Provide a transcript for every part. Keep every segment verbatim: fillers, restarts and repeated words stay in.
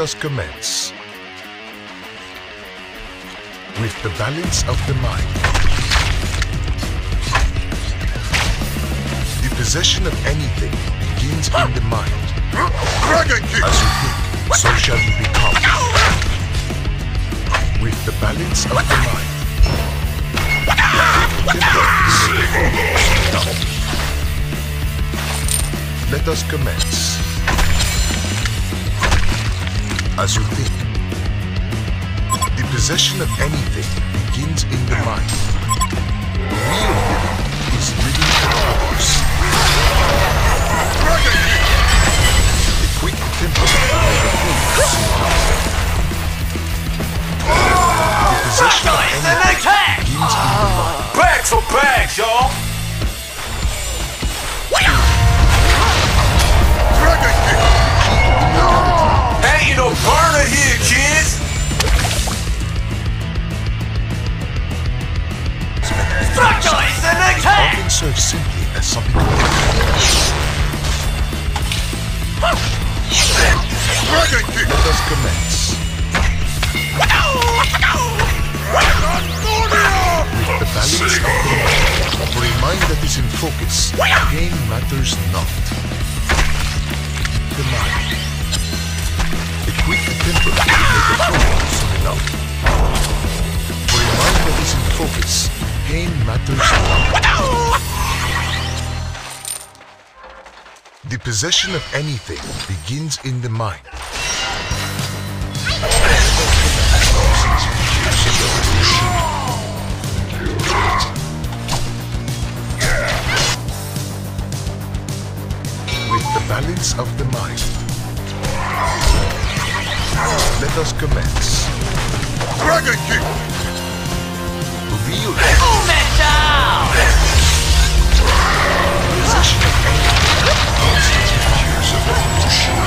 let us commence. With the balance of the mind, the possession of anything begins in the mind. As you think, so shall you become. With the balance of the mind, let us commence. As you think, the possession of anything begins in the mind. Real living is living for others. The quick temper of the fools. The possession of anything begins in the mind. Bags for bags, y'all! Ain't no burner here, kids! Structure is an attack! Often serves simply as something to do. Let us commence. With the balance of the mind, for a mind that is in focus, pain matters not. The mind. A quick attempt to make a problem soon enough. For a mind that is in focus, pain matters not. The possession of anything begins in the mind. With the balance of the mind, let us commence. Dragon King! Real life. Move it down! Possession of years of evolution.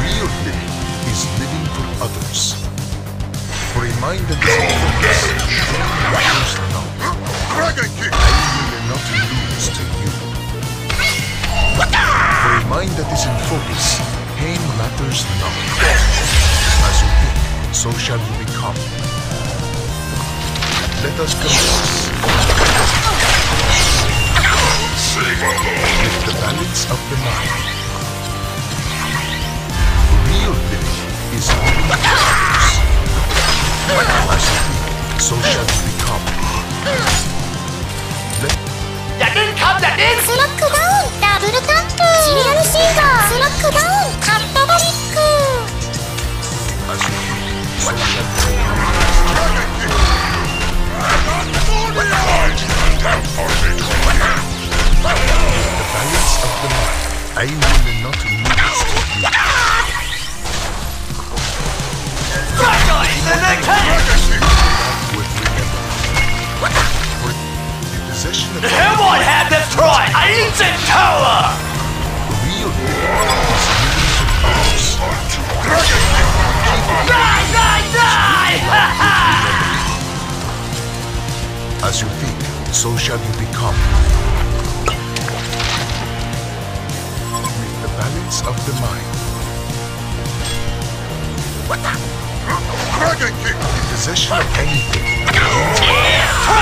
Real living is living for others. For a mind that is in focus, matters not. Dragon King! I will not lose to you. For a mind that is in focus, pain matters not. As you think, so shall you become. Let us commence. With the balance of the mind, real living is living for others. As you think, so shall you become. Let that didn't come, that didn't! Slow down! Double Tanto! Serial Seeker! Slow down! Catabaric! As you think, so shall you become. I didn't have for it. The balance of the mind, I will not lose to you. Dragon is an attack! Everyone had destroyed ancient tower! Real is living for others. Die, die, die! As you think, so shall you become. With the balance of the mind. The possession of anything. Yeah.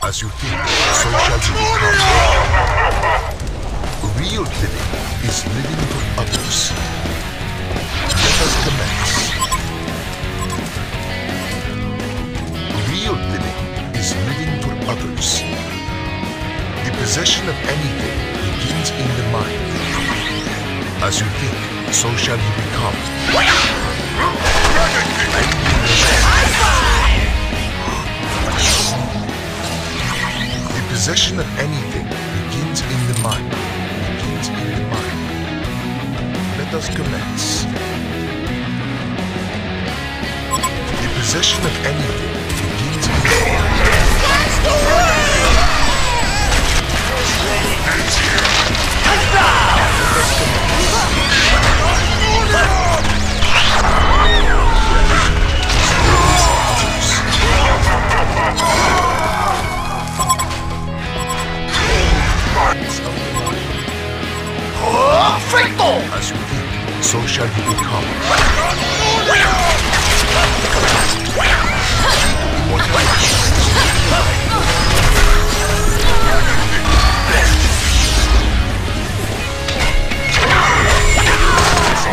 As you think, so shall you become. Real living is living for others. Let us commence. Real living is living for others. The possession of anything begins in the mind. As you think, so shall you become. Possession of anything begins in the mind. Begins in the mind. Let us commence. The possession of anything begins in the mind. Let us commence. what he becomes.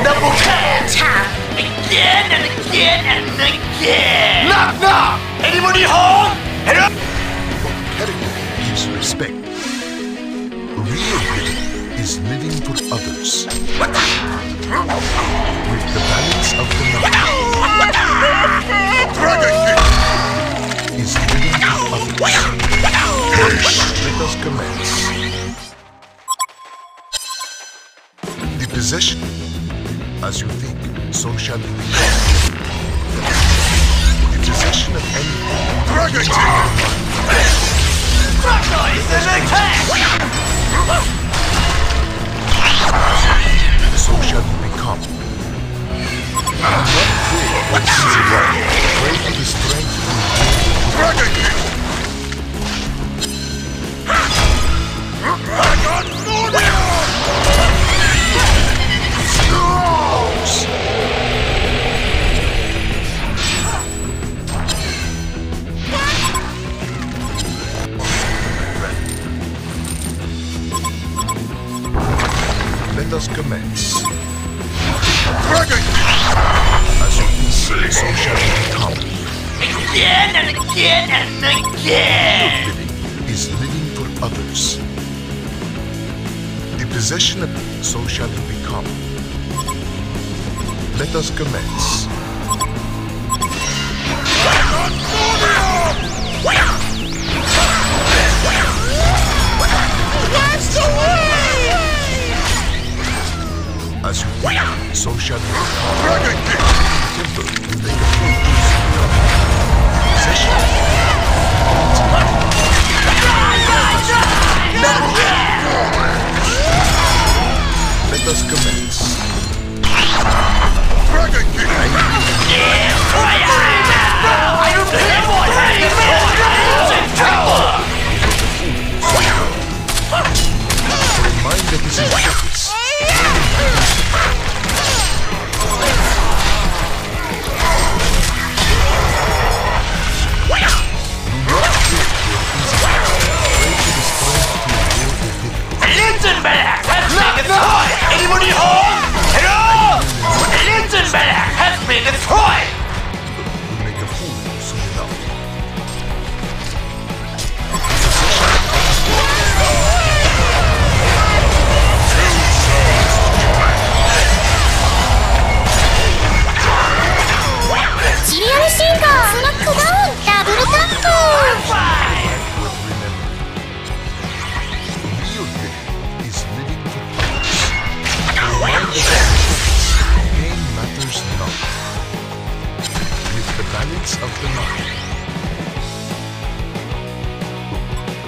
Double tap! Tap! Again and again and again! Knock knock! Anybody home? Hello? Competitive gives respect. Real giving is living for others. With the balance of the night. Dragon King is living for others. Let us commence. The possession. As you think, so shall you become. The possession of anything. Dragon King! Dragon is an attack! So shall you become. And not pray what sees it wrong. Pray for the strength you need. Dragon King! Dragon King! Let us commence. Dragon! As you can see, so shall we become. Again and again and again! Good living is living for others. The possession of so shall we become. Let us commence. Blast away! As you think, so shall you become. Dragon King! Timber will make a fool easy enough. Possession. It's money. Let us commence. Dragon King! Yeah, fire! I am the boy! The mind that is in focus. Lindenberg! Anybody home? Lindenberg has been destroyed! We'll make a fool of you soon enough. Serial Shaker! Knockdown! Double tackle! Real game is living for matters not. With the balance of the mind.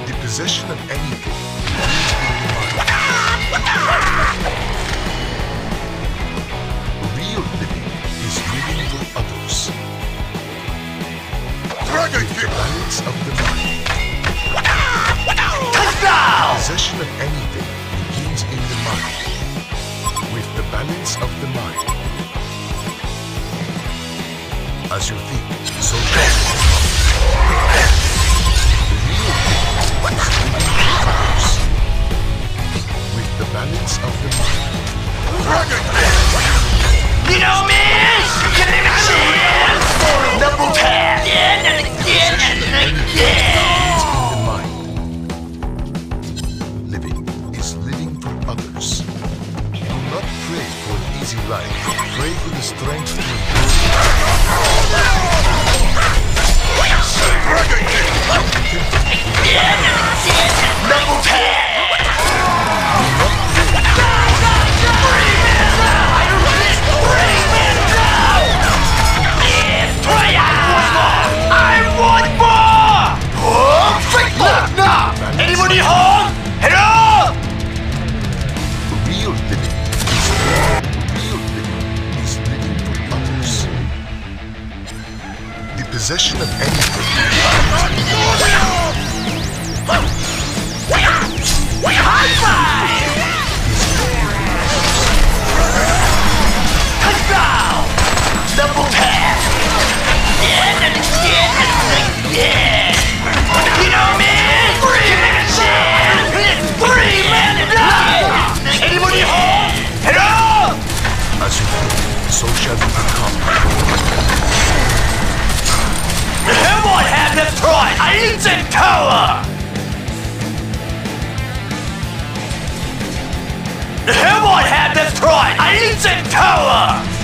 The possession of anything is in the mind. Real living is living for others. Dragon King! With the balance of the mind. Touchdown! The possession of anything begins in the mind. With the balance of the mind. As you think, so shall you become. The real thing is living for others. With the balance of the mind. Dragon! You know, man! You know, man! Double tap! Again and again and again! It's in the mind. Living is living for others. Do not pray for an easy life. Pray for the strength to endure. Anybody home? Hello? Real living is real living is living for others. The possession of anything. High five! Yeah! You know, man! Free man down! Free man down! Anybody home? Hello? As you do, so shall you become. Hermon have destroyed Aizen Tower! Hermon have destroyed Aizen Tower!